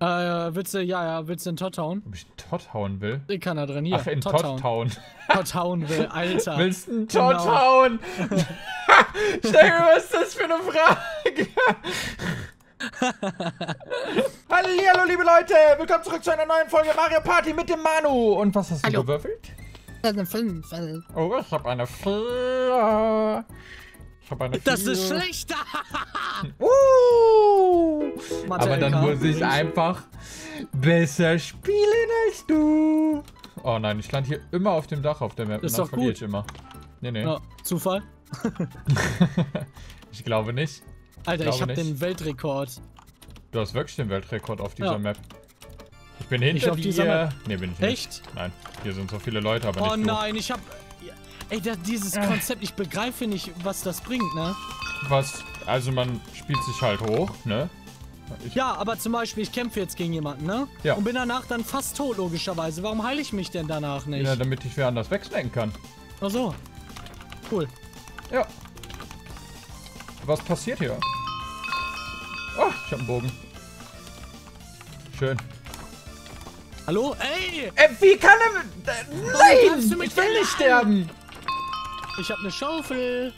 Willst du in Todd hauen? Ob ich in Todd hauen will? Ich kann da drin, hier. Ach, in Todd hauen. Todd hauen will, Alter. Willst du in Todd hauen? Ich denke, was ist das für eine Frage? Hallihallo, liebe Leute. Willkommen zurück zu einer neuen Folge Mario Party mit dem Manu. Und was hast du gewürfelt? Eine 5. Oh, ich hab eine 4. Das ist schlechter! Aber dann muss ich einfach besser spielen als du. Oh nein, ich lande hier immer auf dem Dach auf der Map. Ist doch gut. Ich immer. Nee, nee. Ja, Zufall? Ich glaube nicht. Alter, ich habe den Weltrekord. Du hast wirklich den Weltrekord auf dieser Map. Ich bin hinter dir. Nee, bin ich nicht. Echt? Nein, hier sind so viele Leute, aber nicht du. Oh nein, ich hab... Ey, dieses Konzept, ich begreife nicht, was das bringt, ne? Was? Also man spielt sich halt hoch, ne? Ja, aber zum Beispiel, ich kämpfe jetzt gegen jemanden, ne? Ja. Und bin danach dann fast tot, logischerweise. Warum heile ich mich denn danach nicht? Ja, damit ich wer anders wegsnacken kann. Ach so. Cool. Ja. Was passiert hier? Oh, ich hab einen Bogen. Schön. Hallo? Ey! Wie kann er... nein! Ich will nicht sterben! Ich hab eine Schaufel.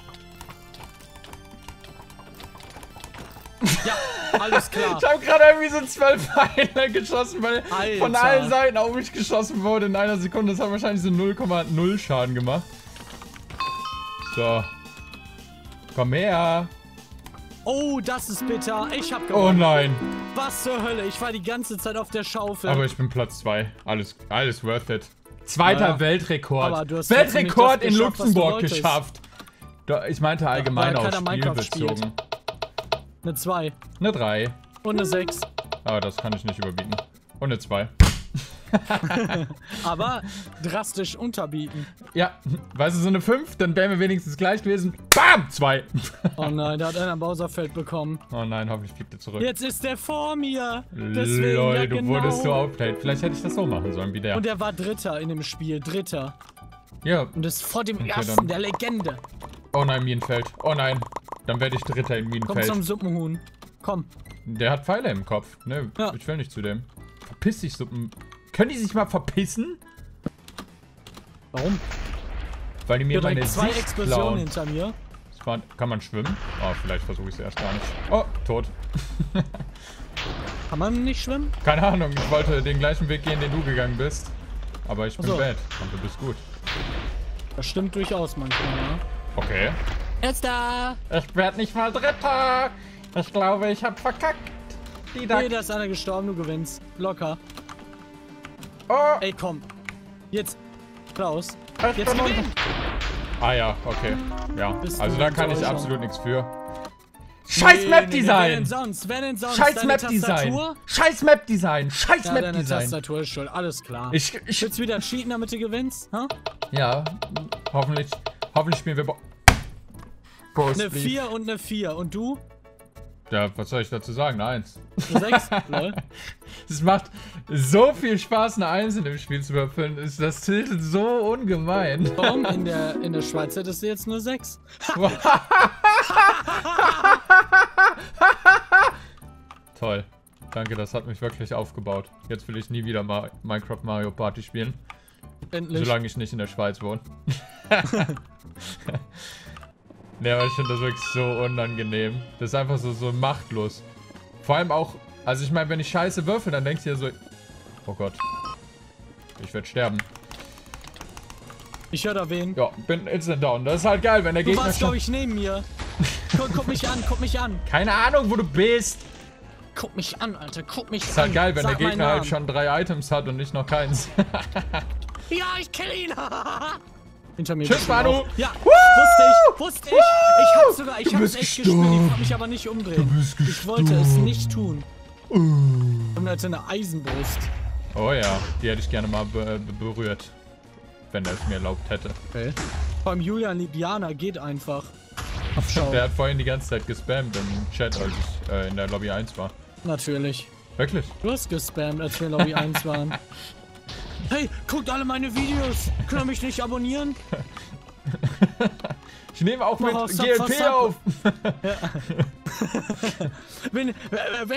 Ja, alles klar. Ich habe gerade irgendwie so 12 Pfeile geschossen, weil von allen Seiten auf mich geschossen wurde in einer Sekunde. Das hat wahrscheinlich so 0,0 Schaden gemacht. So. Komm her. Oh, das ist bitter. Ich hab gewonnen. Oh nein. Was zur Hölle? Ich war die ganze Zeit auf der Schaufel. Aber ich bin Platz 2. Alles worth it. Zweiter Weltrekord. Aber du hast Weltrekord in Luxemburg geschafft. Ich meinte allgemein auf Spiel bezogen. Eine 2. Eine 3. Und eine 6. Aber das kann ich nicht überbieten. Und eine 2. Aber drastisch unterbieten. Ja, weißt du, so eine 5, dann wären wir wenigstens gleich gewesen. BAM! 2. Oh nein, da hat einer ein Bowserfeld bekommen. Oh nein, hoffentlich fliegt er zurück. Jetzt ist der vor mir. Deswegen, Leute, du wurdest so outplayed. Vielleicht hätte ich das so machen sollen wie der. Und er war Dritter in dem Spiel. Dritter. Ja. Und ist vor dem ersten, der Legende. Oh nein, Minenfeld. Oh nein. Dann werde ich Dritter in Minenfeld. Komm zum Suppenhuhn. Komm. Der hat Pfeile im Kopf. Ne, ja. Ich will nicht zu dem. Verpiss dich, Suppen. Können die sich mal verpissen? Warum? Weil die mir meine zwei Explosionen hinter mir. Kann man schwimmen? Oh, vielleicht versuche ich es erst gar nicht. Oh, tot. Kann man nicht schwimmen? Keine Ahnung, ich wollte den gleichen Weg gehen, den du gegangen bist. Aber ich bin bad und du bist gut. Das stimmt durchaus manchmal, ja. Okay. Erster! Ich werd nicht mal Dritter! Ich glaube, ich hab verkackt. Nee, da ist einer gestorben, du gewinnst. Locker. Oh. Ey, komm. Jetzt. Klaus. Jetzt gewinn! Ah ja, okay. Ja. Also da kann ich absolut nichts für. Scheiß Map-Design! Scheiß Map-Design! Scheiß Map-Design! Scheiß Map-Design! Deine Tastatur ist schuld, alles klar. Ich willst wieder cheaten, damit du gewinnst? Huh? Ja, hoffentlich. Hoffentlich spielen wir... Eine 4 und eine 4. Und du? Ja, was soll ich dazu sagen? Eine 1. Eine 6? Lol. Es macht so viel Spaß, eine 1 in dem Spiel zu würfeln. Das tiltet so ungemein. Warum? In der Schweiz hättest du jetzt nur 6. Toll. Danke, das hat mich wirklich aufgebaut. Jetzt will ich nie wieder Minecraft Mario Party spielen. Endlich. Solange ich nicht in der Schweiz wohne. Ne, aber ich finde das wirklich so unangenehm. Das ist einfach so machtlos. Vor allem auch, also ich meine, wenn ich scheiße würfel, dann denkst du dir so... Oh Gott. Ich werde sterben. Ich höre da wen. Ja, bin instant down. Das ist halt geil, wenn der Gegner... Du warst, glaube ich, neben mir. Guck mich an, guck mich an. Keine Ahnung, wo du bist. Guck mich an, Alter, guck mich an. Das ist halt geil, wenn der Gegner halt schon 3 Items hat und nicht noch keins. Ja, ich kill ihn. Hinter mir. Tschüss, Manu! Ja, wusste ich! Ich hab's echt gespielt, ich hab mich aber nicht umdrehen. Ich wollte es nicht tun. Und hatte eine Eisenbrust. Oh ja, die hätte ich gerne mal berührt. Wenn er es mir erlaubt hätte. Okay. Vor allem Julian Libiana geht einfach. Der hat vorhin die ganze Zeit gespammt im Chat, als ich in der Lobby 1 war. Natürlich. Wirklich? Du hast gespammt, als wir in Lobby 1 waren. Hey, guckt alle meine Videos. Könnt ihr mich nicht abonnieren? Ich nehme auch mit GLP auf. Ja. Wenn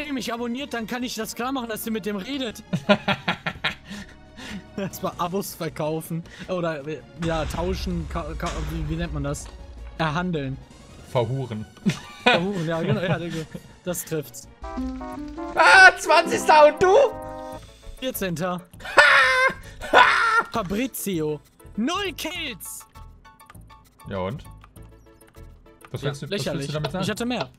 ihr mich abonniert, dann kann ich das klar machen, dass ihr mit dem redet. Erstmal Abos verkaufen. Oder ja, tauschen. Wie nennt man das? Erhandeln. Verhuren. Verhuren, ja, genau. Ja, das trifft's. Ah, 20. und du? 14. Fabrizio. 0 Kills. Ja und? Was ja, willst du, lächerlich. Was willst du damit sagen? Ich hatte mehr.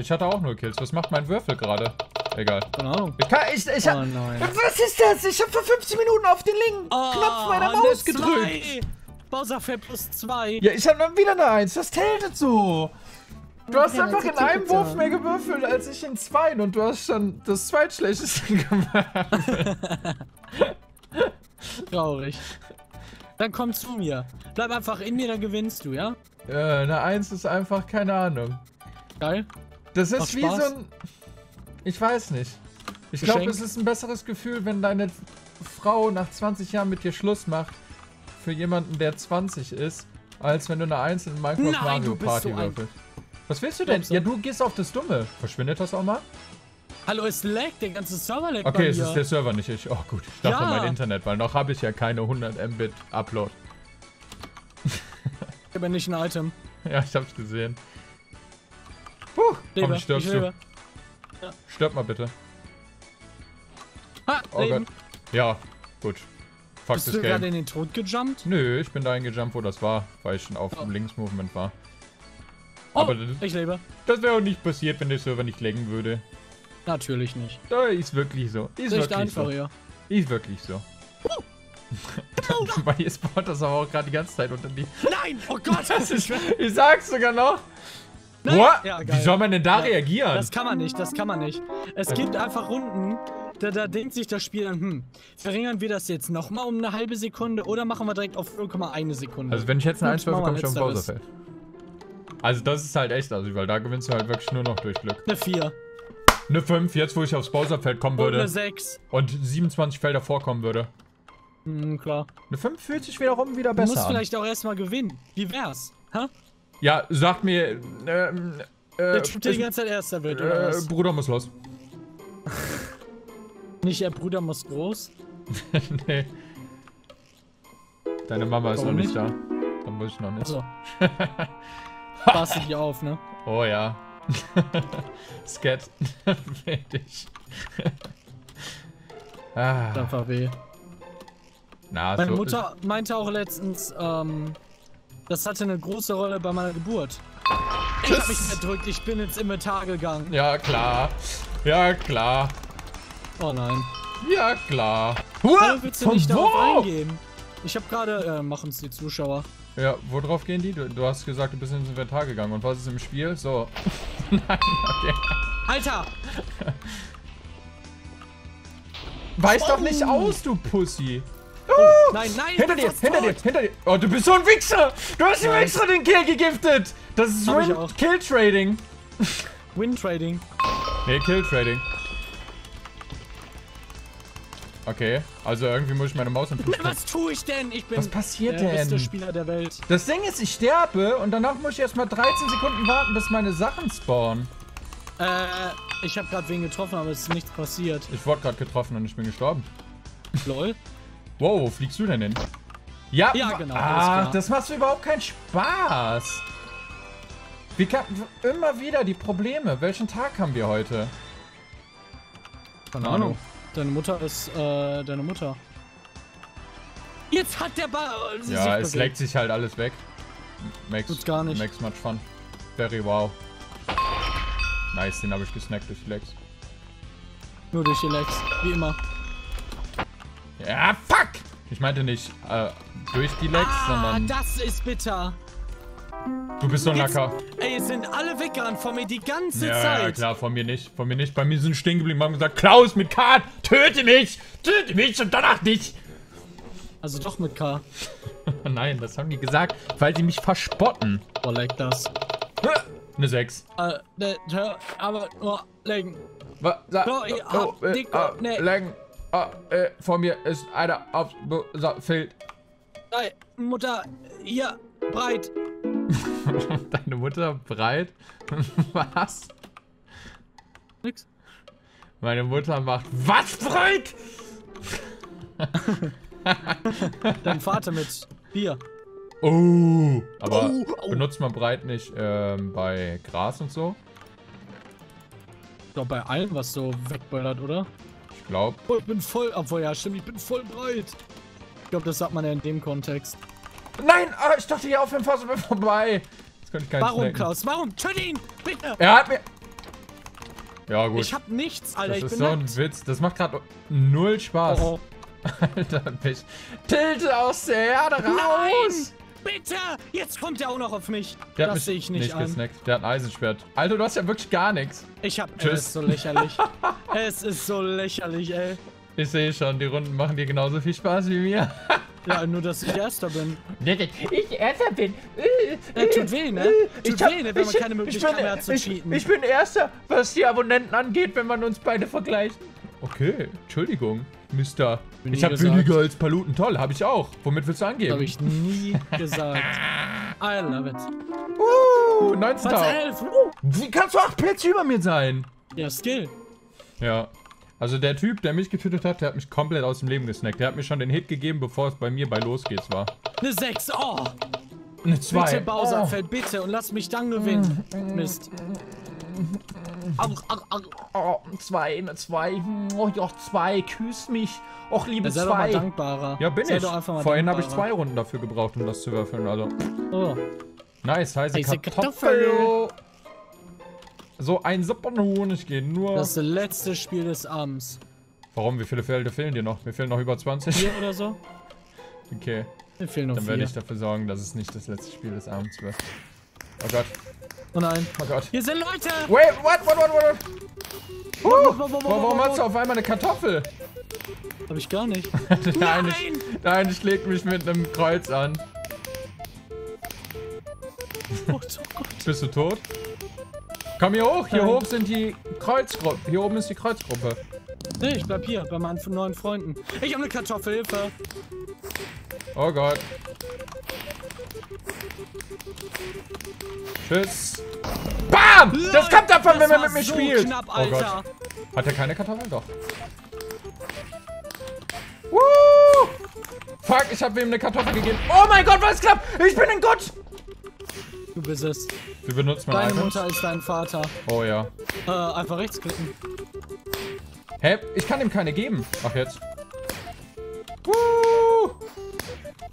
Ich hatte auch 0 Kills. Was macht mein Würfel gerade? Egal. Genau. Oh nein. Was ist das? Ich habe vor 15 Minuten auf den linken Knopf meiner Maus gedrückt. Bowser plus 2. Ja, ich habe dann wieder eine 1. Das tätet so. Du hast einfach in einem Wurf mehr gewürfelt als ich in 2 und du hast dann das zweitschlechteste gemacht. Traurig. Dann komm zu mir. Bleib einfach in mir, dann gewinnst du, ja? Ja, eine 1 ist einfach keine Ahnung. Geil. Das ist wie so ein... Ich weiß nicht. Ich glaube, es ist ein besseres Gefühl, wenn deine Frau nach 20 Jahren mit dir Schluss macht, für jemanden, der 20 ist, als wenn du eine 1 in Minecraft Mario Party würfelst. Was willst du denn? Ja, du gehst auf das Dumme. Verschwindet das auch mal? Hallo, es laggt, der ganze Server laggt. Okay, es ist der Server, nicht ich. Oh gut, ich dachte mein Internet, weil noch habe ich ja keine 100 Mbit Upload. Ich habe nicht ein Item. Ja, ich hab's gesehen. Puh, komm, stirbst du. Ja. Stirb mal bitte. Ha, oh Gott. Ja, gut. Fuck this game. Bist du gerade in den Tod gejumpt? Nö, ich bin dahin gejumpt, wo das war, weil ich schon auf dem Links-Movement war. Oh, aber das, ich lebe. Das wäre auch nicht passiert, wenn der Server nicht laggen würde. Natürlich nicht. Ist wirklich so. Ist wirklich einfach, so. Ja. Ist wirklich so. Bei ihr spawnt das aber auch gerade die ganze Zeit unter die... Nein! Oh Gott! Das ist, ich sag's sogar noch! Ja, wie soll man denn da reagieren? Das kann man nicht, das kann man nicht. Es gibt einfach Runden, da denkt sich das Spiel dann, verringern wir das jetzt nochmal um eine halbe Sekunde oder machen wir direkt auf 0,1 Sekunde? Also wenn ich jetzt eine 1 bekomme, komme ich auf den Bowserfeld. Also das ist halt echt, also weil da gewinnst du halt wirklich nur noch durch Glück. Eine 4. Eine 5, jetzt wo ich aufs Bowserfeld kommen würde. Und eine 6. Und 27 Felder vorkommen würde. Mhm, klar. Eine 5 fühlt sich wiederum wieder besser an. Du musst vielleicht auch erstmal gewinnen. Wie wär's? Hä? Ja, sagt mir, der Typ, der die ganze Zeit Erster wird, oder was? Bruder muss los. Nicht der Bruder muss groß? Nee. Deine Mama ist noch nicht da. Dann muss ich noch nicht. Also. Pass dich auf, ne? Oh ja. Skat. Fertig. Einfach weh. Na, meine Mutter meinte auch letztens, das hatte eine große Rolle bei meiner Geburt. Ich hab mich verdrückt, ich bin ins Inventar gegangen. Ja, klar. Ja, klar. Oh nein. Ja, klar. Warum willst du nicht darauf eingehen? Ich hab gerade... machen es die Zuschauer. Ja, worauf gehen die? Du hast gesagt, du bist ins Inventar gegangen. Und was ist im Spiel? So. Nein, okay. Alter! Weiß doch nicht aus, du Pussy. Oh, nein, nein, hinter dir, hinter dir, hinter dir. Oh, du bist so ein Wichser. Du hast ihm extra den Kill gegiftet. Das ist Kill-Trading. Win-Trading. Nee, Kill-Trading. Okay, also irgendwie muss ich meine Maus und was tue ich denn? Ich bin was passiert der beste Spieler der Welt. Das Ding ist, ich sterbe und danach muss ich erstmal 13 Sekunden warten, bis meine Sachen spawnen. Ich habe gerade wen getroffen, aber es ist nichts passiert. Ich wurde gerade getroffen und ich bin gestorben. Lol. Wow, wo fliegst du denn hin? Ja, ja genau. Ah, das macht überhaupt keinen Spaß. Wir hatten immer wieder die Probleme. Welchen Tag haben wir heute? Keine Ahnung. Deine Mutter ist, deine Mutter. Jetzt hat der Ball... Ja, es legt sich halt alles weg. Tut's gar nicht. Makes much fun. Very wow. Nice, den habe ich gesnackt durch die Legs. Nur durch die Legs, wie immer. Ja, fuck! Ich meinte nicht durch die Legs, sondern... das ist bitter. Du bist so ein Lacker. Ey, es sind alle weggerannt von mir die ganze Zeit. Ja, klar, von mir nicht. Von mir nicht. Bei mir sind stehen geblieben und haben gesagt, Klaus mit K, töte mich! Töte mich und danach dich! Also doch mit K. Nein, das haben die gesagt, weil sie mich verspotten. Oh, leck das. Eine 6. Aber nur legen. Was? Legen. Oh, vor mir ist einer auf Feld. Mutter, hier, breit. Deine Mutter breit? Was? Nix. Meine Mutter macht was breit? Dein Vater mit Bier. Oh, aber benutzt man breit nicht bei Gras und so? Doch bei allem, was so wegböllert, oder? Ich glaube. Oh, ich bin voll, obwohl ja stimmt, ich bin voll breit. Ich glaube, das sagt man ja in dem Kontext. Nein, oh, ich dachte, hier auf dem Fass ist vorbei. Jetzt könnte ich keinen Warum, snacken. Klaus? Warum? Töte ihn, bitte. Er hat mir... Ja, gut. Ich hab nichts, Alter. Das ist so ein Witz. Das macht gerade null Spaß. Oh. Alter, Pech. Tilte aus der Erde raus! Nein! Bitte! Jetzt kommt der auch noch auf mich. Der das sehe ich nicht an. Gesnackt. Der hat ein Eisenschwert. Alter, du hast ja wirklich gar nichts. Ich hab... Tschüss. Es ist so lächerlich. Es ist so lächerlich, ey. Ich sehe schon, die Runden machen dir genauso viel Spaß wie mir. Ja, nur dass ich Erster bin. Ich Erster bin. Tut weh, ne? Tut weh, ne? Wenn man keine Möglichkeit mehr hat zu cheaten. Ich bin Erster, was die Abonnenten angeht, wenn man uns beide vergleicht. Okay, Entschuldigung, Mister. Ich habe weniger als Paluten. Toll, habe ich auch. Womit willst du angeben? Habe ich nie gesagt. I love it. 19. Wie kannst du 8 Plätze über mir sein? Ja, Skill. Ja. Also der Typ, der mich getötet hat, der hat mich komplett aus dem Leben gesnackt. Der hat mir schon den Hit gegeben, bevor es bei mir bei Los geht's war. Eine 6, oh! Eine 2. Bitte, Bowser, fällt bitte und lass mich dann gewinnen. Mist. Oh, 2, eine 2. Oh, ja, 2, küss mich. Och, liebe 2. Sei doch mal dankbarer. Ja, bin ich. Vorhin habe ich 2 Runden dafür gebraucht, um das zu würfeln, also. Oh. Nice, heiße Kartoffel. So ein Suppenhonig gehen nur. Das letzte Spiel des Abends. Warum? Wie viele Felder fehlen dir noch? Mir fehlen noch über 20. 4 oder so? Okay. Mir fehlen noch 4. Dann werde ich dafür sorgen, dass es nicht das letzte Spiel des Abends wird. Oh Gott. Oh nein. Oh Gott. Hier sind Leute! Wait, what? Warum hast du auf einmal eine Kartoffel? Hab ich gar nicht. Nein, ich schlägt mich mit einem Kreuz an. Oh Gott. Bist du tot? Komm hier hoch, hier hoch sind die Kreuzgruppe. Hier oben ist die Kreuzgruppe. Nee, ich bleib hier bei meinen neuen Freunden. Ich hab eine Kartoffel, Hilfe. Oh Gott. Tschüss. Bam! Leute, das kommt davon, wenn man mit mir so spielt. Knapp, Alter. Oh Gott. Hat er keine Kartoffeln? Doch. Woo! Fuck, ich hab wem eine Kartoffel gegeben. Oh mein Gott, was klappt? Ich bin ein Gott! Du bist es. Wie benutzt man Items? Deine Mutter ist dein Vater. Oh ja. Einfach rechts klicken. Hä? Ich kann ihm keine geben. Ach jetzt. Boom!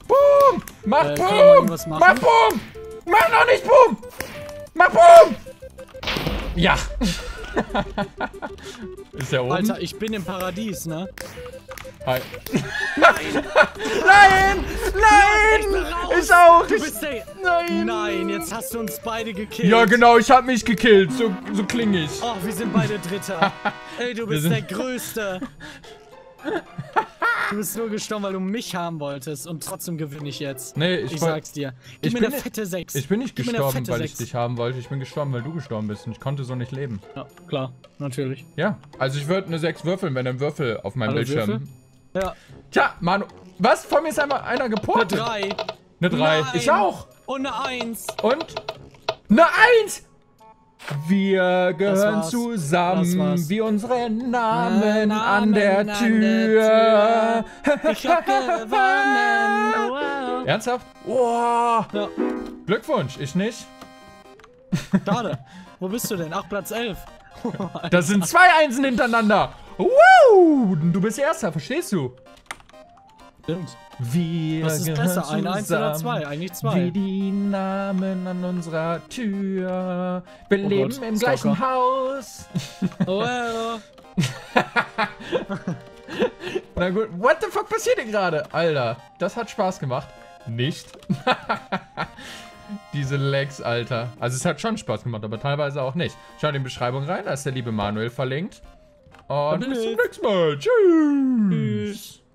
Boom! Mach Boom! Mach Boom! Mach noch nicht Boom! Mach Boom! Ja! Ist der oben? Alter, ich bin im Paradies, ne? Hi. Nein! Nein! Nein! Ist auch! Nein! Nein, jetzt hast du uns beide gekillt. Ja genau, ich hab mich gekillt. So kling ich. Oh, wir sind beide Dritter. Ey, du bist der Größte. Du bist nur gestorben, weil du mich haben wolltest und trotzdem gewinne ich jetzt. Nee, ich sag's dir. Gib mir eine fette 6. Ich bin nicht gestorben, weil ich dich haben wollte. Ich bin gestorben, weil du gestorben bist und ich konnte so nicht leben. Ja, klar, natürlich. Ja, also ich würde eine 6 würfeln, wenn ein Würfel auf meinem Bildschirm. Würfel? Ja. Tja, Manu. Was? Von mir ist einmal einer geportet. Eine 3. Eine 3. Nein. Ich auch. Und eine 1. Und? Eine 1! Wir gehören zusammen, wie unsere Namen an der Tür. Ich hab gewonnen. Wow. Ernsthaft? Wow. Ja. Glückwunsch, ich nicht. Schade. Wo bist du denn? Ach, Platz 11. Das sind 2 Einsen hintereinander. Wow, du bist Erster, verstehst du? Stimmt. Wir Was ist besser, eine 1 oder 2? Eigentlich 2. Wie die Namen an unserer Tür. Wir leben im gleichen Haus. Oh, well. Na gut, what the fuck passiert denn gerade? Alter, das hat Spaß gemacht. Nicht. Diese Lags, Alter. Also es hat schon Spaß gemacht, aber teilweise auch nicht. Schaut in die Beschreibung rein, da ist der liebe Manuel verlinkt. Und bis zum nächsten Mal. Tschüss.